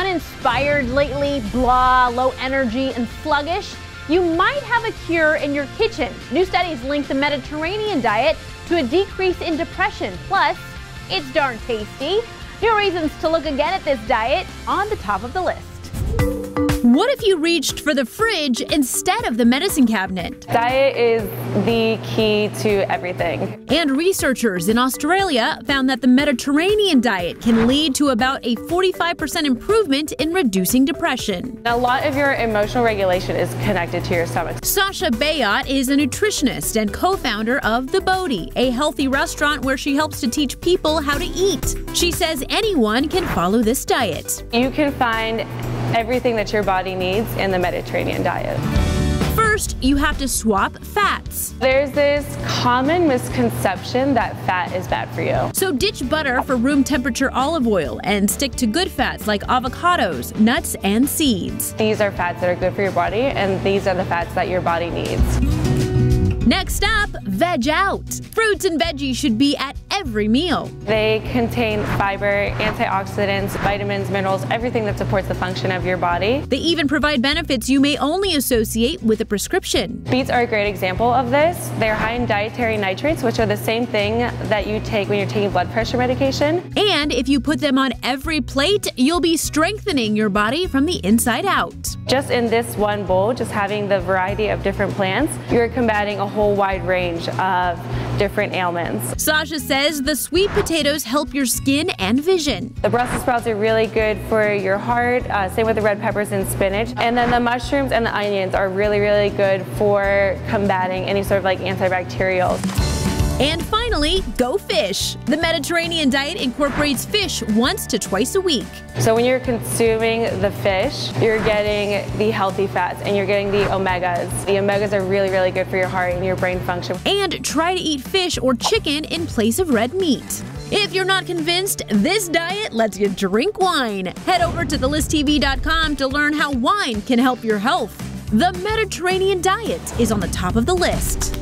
uninspired lately, blah, low energy, and sluggish, you might have a cure in your kitchen. New studies link the Mediterranean diet to a decrease in depression. Plus, it's darn tasty. New reasons to look again at this diet on the top of the list. What if you reached for the fridge instead of the medicine cabinet? Diet is the key to everything. And researchers in Australia found that the Mediterranean diet can lead to about a 45% improvement in reducing depression. A lot of your emotional regulation is connected to your stomach. Sasha Bayot is a nutritionist and co-founder of The Bodhi, a healthy restaurant where she helps to teach people how to eat. She says anyone can follow this diet. You can find everything that your body needs in the Mediterranean diet. First, you have to swap fats. There's this common misconception that fat is bad for you. So ditch butter for room temperature olive oil and stick to good fats like avocados, nuts, and seeds. These are fats that are good for your body, and these are the fats that your body needs. Next up, veg out. Fruits and veggies should be at every meal. They contain fiber, antioxidants, vitamins, minerals, everything that supports the function of your body. They even provide benefits you may only associate with a prescription. Beets are a great example of this. They're high in dietary nitrates, which are the same thing that you take when you're taking blood pressure medication. And if you put them on every plate, you'll be strengthening your body from the inside out. Just in this one bowl, just having the variety of different plants, you're combating a whole wide range of different ailments. Sasha says the sweet potatoes help your skin and vision. The Brussels sprouts are really good for your heart, same with the red peppers and spinach. And then the mushrooms and the onions are really, really good for combating any sort of like antibacterials. And finally, go fish. The Mediterranean diet incorporates fish once to twice a week. So when you're consuming the fish, you're getting the healthy fats and you're getting the omegas. The omegas are really, really good for your heart and your brain function. And try to eat fish or chicken in place of red meat. If you're not convinced, this diet lets you drink wine. Head over to thelisttv.com to learn how wine can help your health. The Mediterranean diet is on the top of the list.